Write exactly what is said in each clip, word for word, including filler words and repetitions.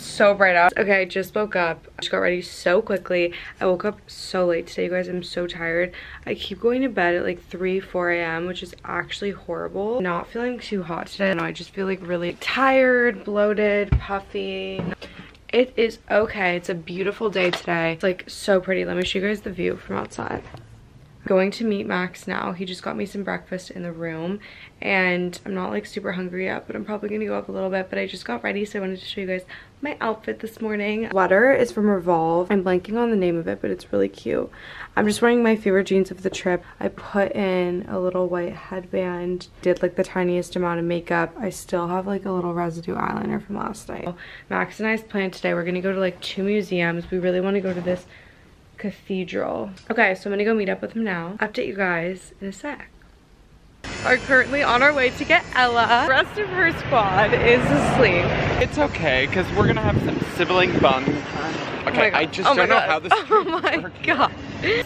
It's so bright out. Okay, I just woke up. I just got ready so quickly. I woke up so late today, you guys. I'm so tired. I keep going to bed at like three, four A M, which is actually horrible. Not feeling too hot today. No, I just feel like really tired, bloated, puffy. It is okay. It's a beautiful day today. It's like so pretty. Let me show you guys the view from outside. Going to meet Max now. He just got me some breakfast in the room, and I'm not like super hungry yet, but I'm probably gonna go up a little bit. But I just got ready, so I wanted to show you guys my outfit this morning. Sweater is from Revolve. I'm blanking on the name of it, but it's really cute. I'm just wearing my favorite jeans of the trip. I put in a little white headband, did like the tiniest amount of makeup. I still have like a little residue eyeliner from last night. Max and I's plan today, we're gonna go to like two museums. We really want to go to this cathedral. Okay, so I'm gonna go meet up with him now. Update you guys in a sec. Are currently on our way to get Ella. The rest of her squad is asleep. It's okay, because we're gonna have some sibling bun. Okay, oh I just oh don't know how this is Oh my working. God.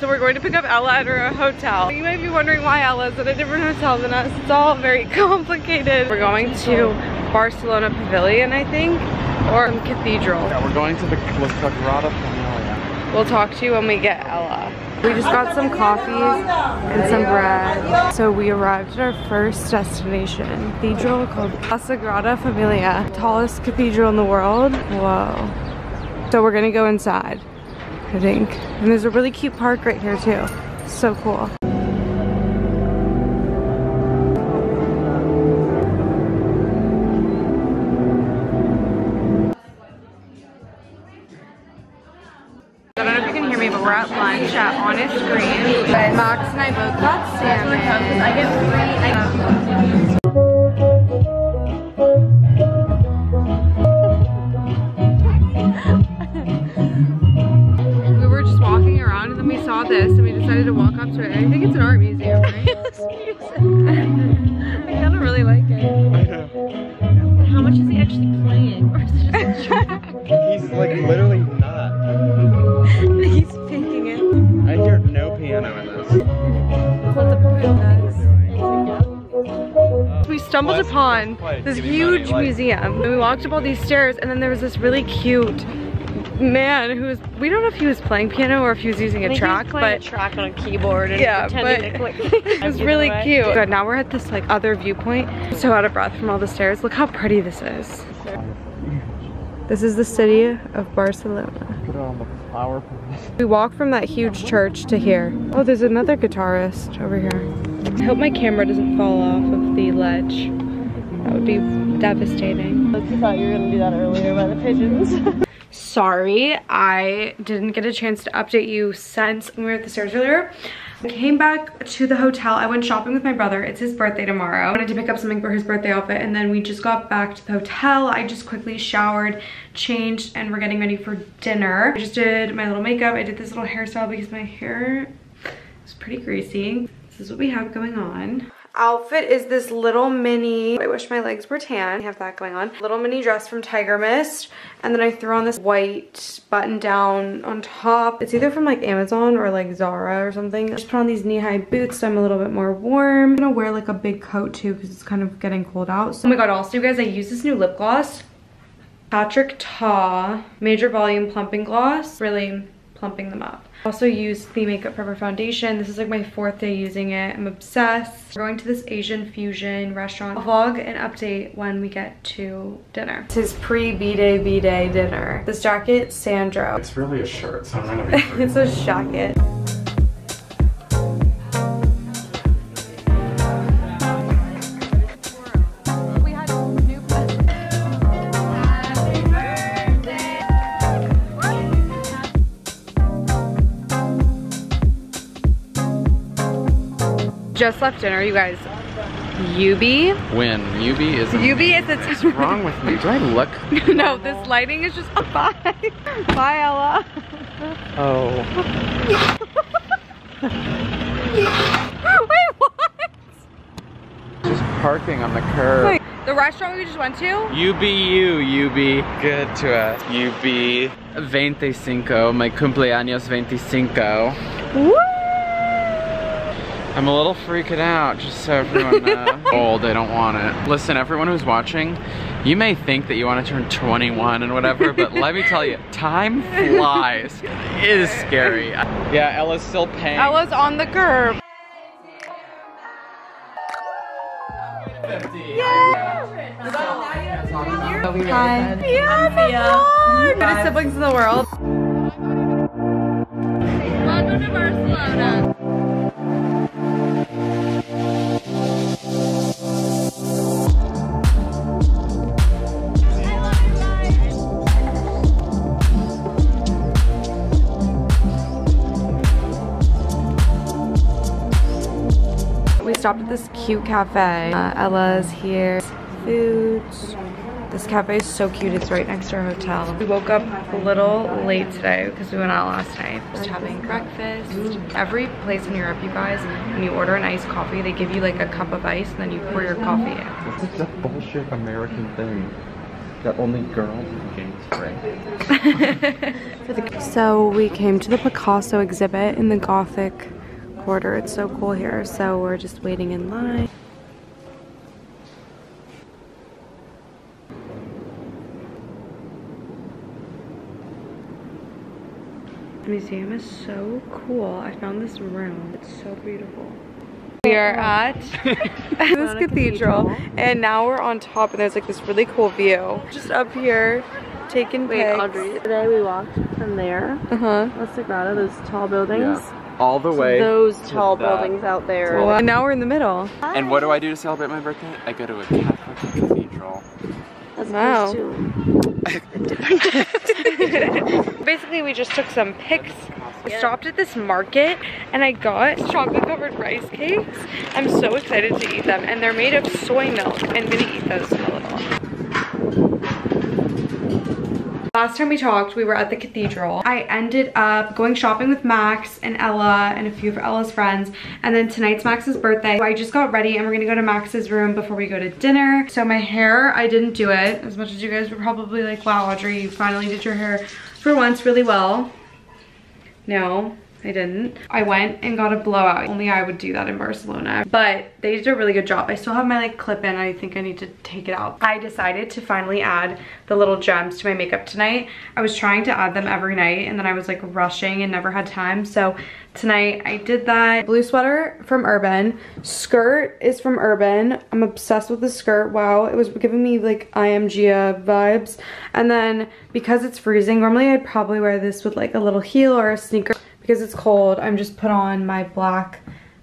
So we're going to pick up Ella at her hotel. You might be wondering why Ella's at a different hotel than us. It's all very complicated. We're going to Barcelona Pavilion, I think, or some cathedral. Yeah, we're going to the La Sagrada Familia. We'll talk to you when we get Ella. We just got some coffees and some bread. So we arrived at our first destination, a cathedral called La Sagrada Familia, tallest cathedral in the world. Whoa. So we're gonna go inside, I think. And there's a really cute park right here too. So cool. Max and I both got salmon. I get free. We were just walking around and then we saw this and we decided to walk up to it. I think it's an art museum, right? It's music. I kind of really like it. I know. How much is he actually playing? Or is it just a track? He's like literally not. He's faking it. I hear no piano in this. We stumbled upon this huge museum and we walked up all these stairs, and then there was this really cute man who was, we don't know if he was playing piano or if he was using a track, but a track on a keyboard and yeah, pretending but to click. It was really cute. But now we're at this like other viewpoint. I'm so out of breath from all the stairs. Look how pretty this is. This is the city of Barcelona. We walked from that huge church to here. Oh, there's another guitarist over here. I hope my camera doesn't fall off of the ledge. That would be devastating. I thought you were gonna do that earlier by the pigeons. Sorry, I didn't get a chance to update you since we were at the stairs earlier. I came back to the hotel. I went shopping with my brother. It's his birthday tomorrow. I wanted to pick up something for his birthday outfit, and then we just got back to the hotel. I just quickly showered, changed, and we're getting ready for dinner. I just did my little makeup. I did this little hairstyle because my hair is pretty greasy. This is what we have going on. Outfit is this little mini, I wish my legs were tan, I have that going on, little mini dress from Tiger Mist, and then I threw on this white button down on top. It's either from like Amazon or like Zara or something. I just put on these knee-high boots so I'm a little bit more warm. I'm gonna wear like a big coat too because it's kind of getting cold out. So. Oh my god, also you guys, I use this new lip gloss, Patrick Ta Major Volume Plumping Gloss, really plumping them up. Also used the Makeup Forever foundation. This is like my fourth day using it. I'm obsessed. We're going to this Asian fusion restaurant. I'll vlog and update when we get to dinner. This is pre-B-Day B-Day dinner. This jacket, Sandro. It's really a shirt, so I'm gonna be free. It's a jacket. Just left dinner, you guys. Ubi. When Ubi is. Ubi is a. What's wrong with me? Do I look? No, this lighting is just. Oh, bye, bye, Ella. Oh. Wait, what? Just parking on the curb. Wait, the restaurant we just went to. U B U, Ubi. Good to us. Ubi. Veinticinco. My cumpleaños veinticinco. Woo! I'm a little freaking out, just so everyone knows. Old, I don't want it. Listen, everyone who's watching, You may think that you want to turn twenty-one and whatever, but let me tell you, time flies. It is scary. Yeah, Ella's still paying. Ella's on the curb. Hi. Yeah, I'm Mia. Best siblings in the world. Welcome to Barcelona. We stopped at this cute cafe. Uh, Ella's here. Food. This cafe is so cute. It's right next to our hotel. We woke up a little late today because we went out last night. Just having breakfast. Every place in Europe, you guys, when you order an iced coffee, they give you like a cup of ice and then you pour your coffee in. It's a bullshit American thing that only girls and gays drink. So we came to the Picasso exhibit in the Gothic Border. It's so cool here, so we're just waiting in line. The museum is so cool. I found this room. It's so beautiful. We are at this cathedral, and now we're on top, and there's like this really cool view. Just up here, taking pics. Wait, today we walked from there. Uh-huh. La Sagrada, those tall buildings. Yeah. All the way. Those tall buildings out there. Well, and now we're in the middle. Hi. And what do I do to celebrate my birthday? I go to a Catholic cathedral. That's wow. Basically, we just took some pics. We stopped at this market, and I got chocolate-covered rice cakes. I'm so excited to eat them, and they're made of soy milk. I'm gonna eat those in a little. Last time we talked, we were at the cathedral. I ended up going shopping with Max and Ella and a few of Ella's friends. And then tonight's Max's birthday. So I just got ready and we're gonna go to Max's room before we go to dinner. So my hair, I didn't do it. As much as you guys were probably like, wow, Audrey, you finally did your hair for once really well. No, I didn't. I went and got a blowout. Only I would do that in Barcelona. But they did a really good job. I still have my like clip in. I think I need to take it out. I decided to finally add the little gems to my makeup tonight. I was trying to add them every night and then I was like rushing and never had time. So tonight I did that. Blue sweater from Urban. Skirt is from Urban. I'm obsessed with the skirt. Wow, it was giving me like I M G A vibes. And then because it's freezing, normally I'd probably wear this with like a little heel or a sneaker. Because it's cold, I'm just put on my black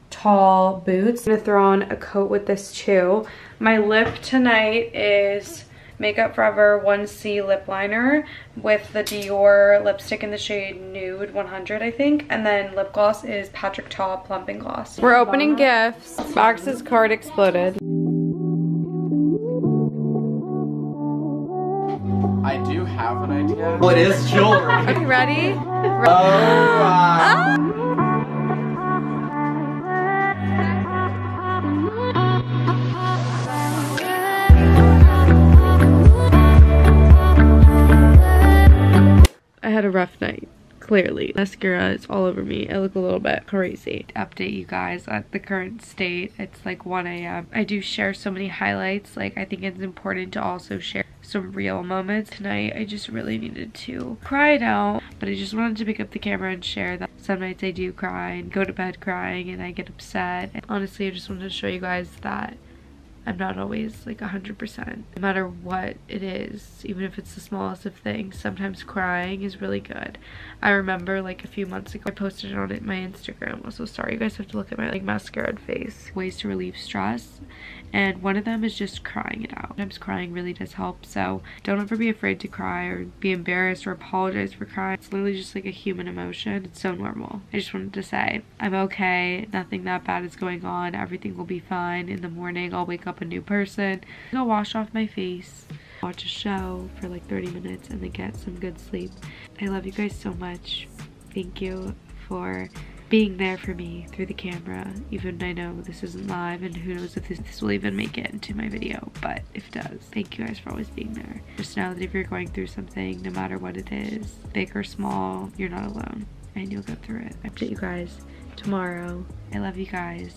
tall boots. I'm gonna throw on a coat with this too. My lip tonight is Makeup Forever one C lip liner with the Dior lipstick in the shade Nude one hundred, I think. And then lip gloss is Patrick Ta Plumping Gloss. We're opening gifts. Max's card exploded. I do have an idea. Well, it is jewelry. Are you ready? Oh, wow. Oh. I had a rough night, clearly. Mascara is all over me. I look a little bit crazy. Update you guys at the current state. It's like one A M I do share so many highlights. Like, I think it's important to also share some real moments. Tonight I just really needed to cry it out, but I just wanted to pick up the camera and share that some nights I do cry and go to bed crying and I get upset. And honestly, I just wanted to show you guys that I'm not always like one hundred percent. No matter what it is, even if it's the smallest of things, sometimes crying is really good. I remember like a few months ago, I posted it on it, my Instagram. Also, sorry, you guys have to look at my like mascara face. Ways to relieve stress, and one of them is just crying it out. Sometimes crying really does help, so don't ever be afraid to cry or be embarrassed or apologize for crying. It's literally just like a human emotion. It's so normal. I just wanted to say, I'm okay. Nothing that bad is going on. Everything will be fine. In the morning, I'll wake up a new person. I'll wash off my face, watch a show for like thirty minutes, and then get some good sleep. I love you guys so much. Thank you for being there for me through the camera, even I know this isn't live and who knows if this, this will even make it into my video, but if it does, thank you guys for always being there. Just know that if you're going through something, no matter what it is, big or small, you're not alone and you'll go through it. I update you guys tomorrow. I love you guys.